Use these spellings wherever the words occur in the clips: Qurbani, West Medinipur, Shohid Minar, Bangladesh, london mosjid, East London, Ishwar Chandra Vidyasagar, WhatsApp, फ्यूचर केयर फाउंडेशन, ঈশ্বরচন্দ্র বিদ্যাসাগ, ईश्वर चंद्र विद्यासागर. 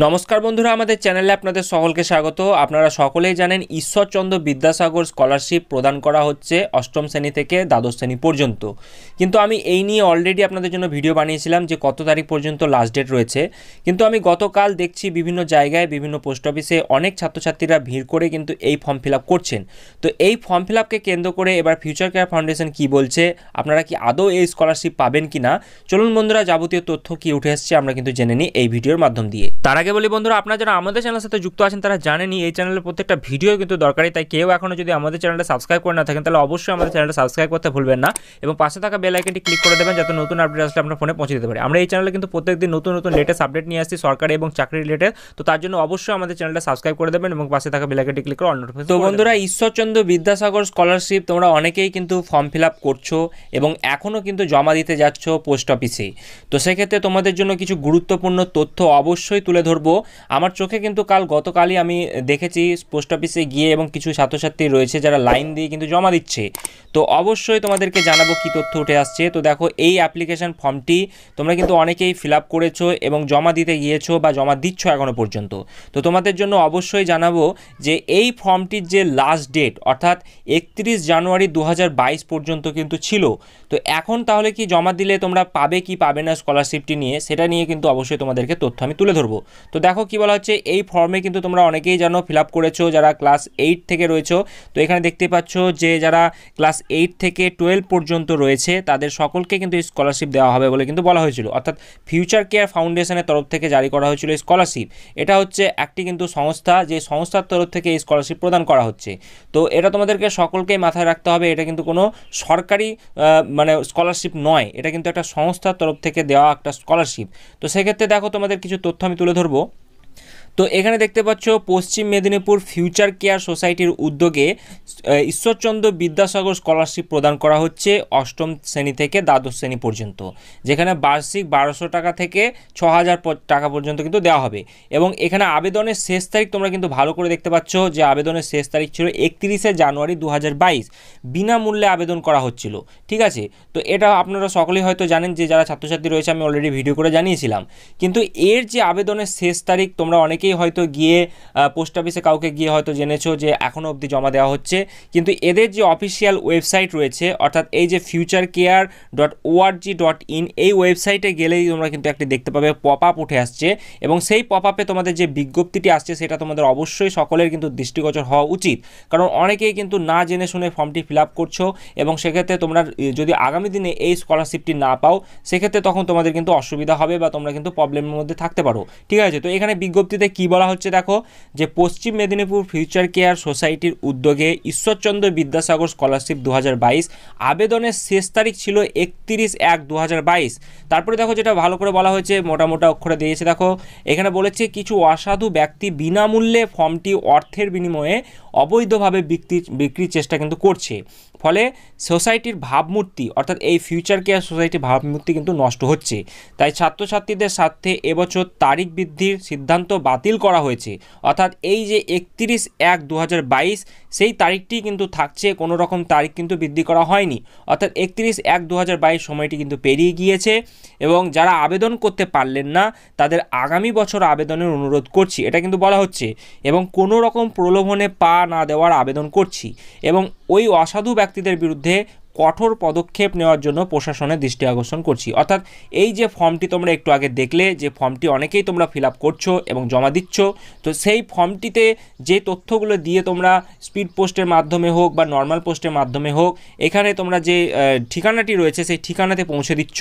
नमस्कार बंधुरा आमादेर चैनेले आपनादेर सकलके स्वागत। आपनारा सकलेई जानेन ईश्वर चंद्र विद्यासागर स्कलारशिप प्रदान करा होच्छे अष्टम श्रेणी थेके द्वादश श्रेणी पर्यन्त, किन्तु आमी एई निये अलरेडी आपनादेर जोन्नो भिडियो बानियेछिलाम जे कत तारिख पर्यन्त लास्ट डेट रयेछे। किन्तु आमी गतकाल देखछि विभिन्न जायगाय विभिन्न पोस्ट अफिसे अनेक छात्रछात्रीरा भिड़ करे किन्तु एई फर्म फिलआप करछेन। तो एई फर्म फिलआपके केंद्र करे एबार फ्यूचर केयार फाउंडेशन कि बोलछे, आपनारा कि आदौ एई स्कलारशिप पाबेन किना, चलुन बंधुरा जाबतीय तथ्य कि उठे एसेछे आमरा किन्तु जेने निई एई भिडियोर माध्यम दिए। आगे बोली बंधुरा आपनारा जारा आमादेर चैनल साथे जुक्त आछेन तारा जानेन एई चैनल प्रत्येकटा भिडियो किन्तु दरकारी, ताई केउ एखोनो जोदि आमादेर चैनलटा सबस्क्राइब करे ना थाकेन ताहले अवश्यई आमादेर चैनलटा सबस्क्राइब करते भुलबेन ना एबं पाशे थाका बेल आइकनटी क्लिक करे देबेन जाते नतुन आपडेट आसले आपनार फोने पहुंचे दिते पारे। आमरा एई चैनले किन्तु प्रत्येकदिन नतुन नतुन लेटेस्ट आपडेट निये आसछि सरकारी एबं चाकरि रिलेटेड, तो तार जोन्नो अवश्यई आमादेर चैनलटा सबस्क्राइब करे देबेन एबं पाशे थाका बेल आइकनटी क्लिक करे अल नोटिफिकेशन। तो बंधुरा ईश्वरचंद्र विद्यासागर स्कलारशिप तोमरा अनेकेई किन्तु फर्म फिलआप करछो एबं एखोनो किन्तु जमा दिते जाच्छो पोस्ट अफिसे। तो सेई क्षेत्रे तोमादेर जोन्नो किछु गुरुत्वपूर्ण तथ्य अवश्यई तुले धरबो। आमार चोखे किन्तु काल गतकालई आमी देखेछि पोस्ट अफिसे गिये एबं किछु छात्रछात्री रयेछे जारा लाइन दिये किन्तु जमा दिच्छे। तो अवश्यई तोमादेरके जानाबो कि तथ्य उठे आसछे। तो देखो एई अ্যাপ্লিকেশন ফর্মটি তোমরা কিন্তু অনেকেই ফিলআপ করেছো এবং জমা দিতে গিয়েছো বা জমা দিচ্ছ এখনো পর্যন্ত। তো তোমাদের জন্য অবশ্যই জানাবো যে এই ফর্মটির যে লাস্ট ডেট অর্থাৎ 31 জানুয়ারি 2022 পর্যন্ত কিন্তু ছিল। তো এখন তাহলে কি জমা দিলে তোমরা পাবে কি পাবে না স্কলারশিপটি নিয়ে, সেটা নিয়ে কিন্তু অবশ্যই তোমাদেরকে তথ্য আমি তুলে ধরবো। তো দেখো কি বলা হচ্ছে, এই ফর্মে কিন্তু তোমরা অনেকেই জানো ফিলআপ করেছো যারা ক্লাস 8 থেকে রয়েছো। তো এখানে দেখতে পাচ্ছ যে যারা ক্লাস 8 থেকে 12 পর্যন্ত রয়েছে তাদের সকলকে কিন্তু স্কলারশিপ দেওয়া হবে বলে কিন্তু বলা হয়েছিল, অর্থাৎ ফিউচার কেয়ার ফাউন্ডেশনের তরফ থেকে জারি করা হয়েছিল স্কলারশিপ। এটা হচ্ছে একটি কিন্তু সংস্থা, যে সংস্থার তরফ থেকে এই স্কলারশিপ প্রদান করা হচ্ছে। তো এটা তোমাদেরকে সকলকেই মাথায় রাখতে হবে, এটা কিন্তু কোনো সরকারি মানে স্কলারশিপ নয়, এটা কিন্তু একটা সংস্থার তরফ থেকে দেওয়া একটা স্কলারশিপ। তো সেক্ষেত্রে দেখো তোমাদের কিছু তথ্য আমি তুলে ধরবো। तो एखे देखते पश्चिम मेदिनीपुर फ्यूचर केयर सोसाइटीर उद्योगे ईश्वरचंद्र विद्यासागर स्कलारशिप प्रदान करा होच्छे अष्टम श्रेणी थेके द्वादश श्रेणी पर्यन्त, जेखाने वार्षिक 1200 टाका थेके 6000 टाका पर्यन्त किन्तु देवा होबे। एबं एखाने आवेदनेर शेष तारीख तोमरा किन्तु भालो करे देखते पाच्छ जे आवेदनेर शेष तारीख छिलो 31 জানুয়ারি 2022। बिनामूल्ये आवेदन करा होच्छिलो, ठीक आछे। तो एटा आपनारा सकलेई होयतो जानेन जे जारा छात्रछात्री रयेछे आमि अलरेडी भिडियो करे जानियेछिलाम, किन्तु एर जे आवेदनेर शेष तारीख तोमरा अनेक गিয়ে पोस्ट अफिसे काउके गিয়ে जेनेछो जे एखोनो अब्दि जमा देवा होच्छे, किन्तु एदेर जे अफिशियल वेबसाइट रयेछे अर्थात एई जे futurecare.org.in एई वेबसाइटे गेलेई तोमरा किन्तु एकटी देखते पाबे पपआप उठे आसछे एबं सेई पपआपे तोमादेर जे विज्ञप्तिटी आसछे सेटा तोमादेर अवश्यई सकलेर किन्तु दृष्टिगोचर हवा उचित, कारण अनेकेई किन्तु ना जेने शुने फर्मटी फिलआप करछो एबं सेक्षेत्रे तोमरा जोदि आगामी दिने एई स्कलारशिपटी ना पाओ सेक्षेत्रे तखन तोमादेर किन्तु असुविधा होबे बा तोमरा किन्तु प्रब्लेमेर मध्ये थाकते पारो, ठीक आछे। तो एखाने विज्ञप्तिते कि बला होच्छे देखो जे पश्चिम मेदिनीपुर फ्यूचर केयर सोसाइटीर उद्योगे ईश्वरचंद्र विद्यासागर स्कलारशिप 2022 आवेदनेर शेष तारीख छिलो 31-1-2022। तारपरे देखो जेटा भालो करे बला होच्छे मोटामोटा अक्षरे दियेछे, देखो एखाने बोलेछे किछु असाधु व्यक्ति बिनामूल्ये फर्मटी अर्थेर बिनिमये अवैधभावे बिक्रिर चेष्टा किन्तु करछे, फले सोसाइटीर भावमूर्ति अर्थात एई फ्यूचर केयर सोसाइटीर भावमूर्ति किन्तु नष्ट होच्छे। ताई छात्रछात्रीदेर साथे এবছর তারিখ বৃদ্ধির সিদ্ধান্ত বাতিল করা হয়েছে, অর্থাৎ এই যে 31-1-2022 সেই তারিখটি কিন্তু থাকছে, কোনো রকম তারিখ কিন্তু বৃদ্ধি করা হয়নি, অর্থাৎ 31-1-2022 সময়টি কিন্তু পেরিয়ে গিয়েছে। এবং যারা আবেদন করতে পারলেন না তাদের আগামী বছর আবেদনের অনুরোধ করছি, এটা কিন্তু বলা হচ্ছে। এবং কোনো রকম প্রলোভনে পা না দেওয়ার আবেদন করছি এবং ওই অসাধু ব্যক্তিদের বিরুদ্ধে কঠোর পদক্ষেপ নেওয়ার জন্য প্রশাসনের দৃষ্টি আকর্ষণ করছি। অর্থাৎ এই যে ফর্মটি তোমরা একটু আগে দেখলে যে ফর্মটি অনেকেই তোমরা ফিলআপ করছো এবং জমা দিচ্ছ, তো সেই ফর্মটিতে যে তথ্যগুলো দিয়ে তোমরা স্পিড পোস্টের মাধ্যমে হোক বা নর্মাল পোস্টের মাধ্যমে হোক এখানে তোমরা যে ঠিকানাটি রয়েছে সেই ঠিকানাতে পৌঁছে দিচ্ছ,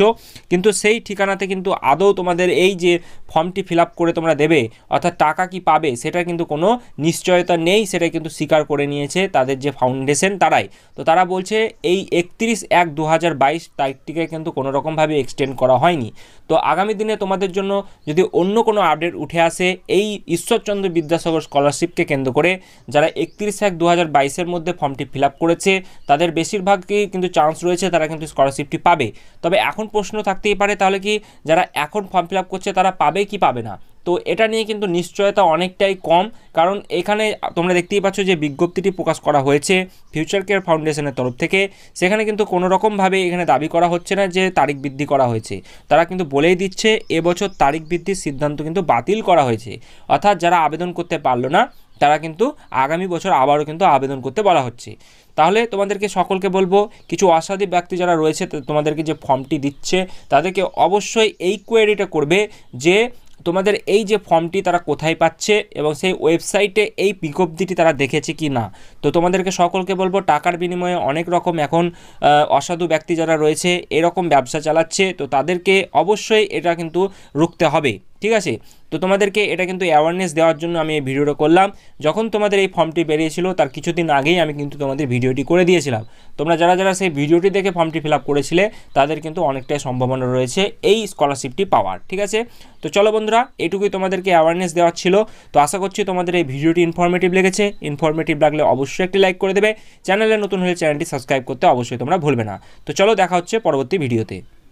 কিন্তু সেই ঠিকানাতে কিন্তু আদৌ তোমাদের এই যে ফর্মটি ফিলআপ করে তোমরা দেবে অর্থাৎ টাকা কি পাবে সেটা কিন্তু কোনো নিশ্চয়তা নেই, সেটা কিন্তু স্বীকার করে নিয়েছে তাদের যে ফাউন্ডেশন তারাই। তো তারা বলছে এই 31-1-2022 তারিখটিকে কিন্তু কোনো রকমভাবে এক্সটেন্ড করা হয়নি। তো আগামী দিনে তোমাদের জন্য যদি অন্য কোনো আপডেট উঠে আসে এই ঈশ্বরচন্দ্র বিদ্যাসাগর স্কলারশিপকে কেন্দ্র করে যারা 31-1-2022-এর মধ্যে ফর্মটি ফিল আপ করেছে তাদের বেশিরভাগকেই কিন্তু চান্স রয়েছে তারা কিন্তু স্কলারশিপটি পাবে। তবে এখন প্রশ্ন থাকতেই পারে, তাহলে কি যারা এখন ফর্ম ফিল আপ করছে তারা পাবে কি পাবে না? तो एटा निये किन्तु निश्चयता अनेकटाई कम, कारण एखाने तोमरा देखतेई पाच्छो जे विज्ञप्तिटी प्रकाश करा होयेछे ফিউচার কেয়ার ফাউন্ডেশনের तरफ থেকে, সেখানে কিন্তু কোনো রকম ভাবে এখানে দাবি করা হচ্ছে না যে তারিখ বৃদ্ধি করা হয়েছে। তারা কিন্তু বলেই দিচ্ছে এবছর তারিখ বৃদ্ধির সিদ্ধান্ত কিন্তু বাতিল করা হয়েছে, অর্থাৎ যারা আবেদন করতে পারলো না তারা কিন্তু আগামী বছর আবারও কিন্তু আবেদন করতে বলা হচ্ছে। তাহলে তোমাদেরকে সকলকে বলবো, কিছু অসাধু ব্যক্তি যারা রয়েছে তোমাদেরকে যে ফর্মটি দিচ্ছে তাদেরকে অবশ্যই এই কোয়েরিটা করবে যে তোমাদের এই যে ফর্মটি তারা কোথায় পাচ্ছে এবং সেই ওয়েবসাইটে এই বিজ্ঞপ্তিটি তারা দেখেছে কি না। তো তোমাদেরকে সকলকে বলবো, টাকার বিনিময়ে অনেক রকম এখন অসাধু ব্যক্তি যারা রয়েছে এরকম ব্যবসা চালাচ্ছে, তো তাদেরকে অবশ্যই এটা কিন্তু রুখতে হবে, ঠিক আছে। তো তোমাদেরকে এটা কিন্তু অ্যাওয়ারনেস দেওয়ার জন্য আমি এই ভিডিওটা করলাম। যখন তোমাদের এই ফর্মটি বেরিয়েছিল তার কিছুদিন আগেই আমি কিন্তু তোমাদের ভিডিওটি করে দিয়েছিলাম, তোমরা যারা যারা সেই ভিডিওটি দেখে ফর্মটি ফিল আপ করেছিলে তাদের কিন্তু অনেকটাই সম্ভাবনা রয়েছে এই স্কলারশিপটি পাওয়ার, ঠিক আছে। তো চলো বন্ধুরা, এটুকুই তোমাদেরকে অ্যাওয়ারনেস দেওয়ার ছিল। তো আশা করছি তোমাদের এই ভিডিওটি ইনফরমেটিভ লেগেছে, ইনফরমেটিভ লাগলে অবশ্যই একটি লাইক করে দেবে, চ্যানেলে নতুন হলে চ্যানেলটি সাবস্ক্রাইব করতে অবশ্যই তোমরা ভুলবে না। তো চলো, দেখা হচ্ছে পরবর্তী ভিডিওতে।